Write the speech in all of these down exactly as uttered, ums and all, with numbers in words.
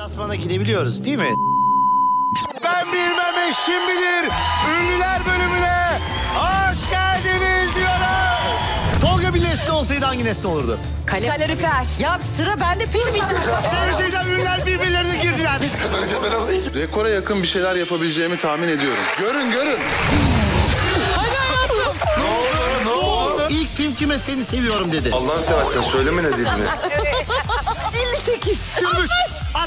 deplasmana gidebiliyoruz değil mi? Ben Bilmem Eşim Bilir Ünlüler bölümüne hoş geldiniz diyoruz. Tolga bir nesne olsaydı hangi nesne olurdu? Kalorifer. Ya sıra bende pil bitti. Sen söyleyeceğim, ünlüler birbirlerine girdiler. Biz kazanacağız anasıyız. Rekora yakın bir şeyler yapabileceğimi tahmin ediyorum. Görün görün. Kim kime seni seviyorum dedi. Allah'ını seversen söyleme ne dediğini. Evet. elli sekiz. altmış.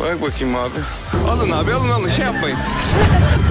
Bak bakayım abi. Alın abi, alın alın. Şey yapmayın.